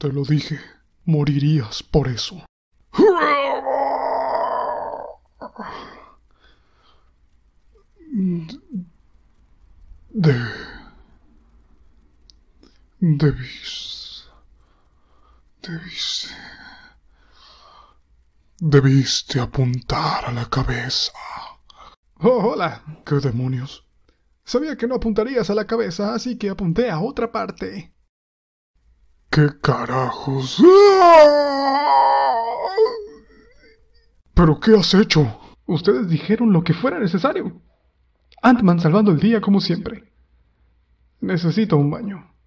Te lo dije, morirías por eso. Debiste apuntar a la cabeza. Oh, hola. ¿Qué demonios? Sabía que no apuntarías a la cabeza, así que apunté a otra parte. ¿Qué carajos? ¿Pero qué has hecho? Ustedes dijeron lo que fuera necesario. Ant-Man salvando el día como siempre. Necesito un baño.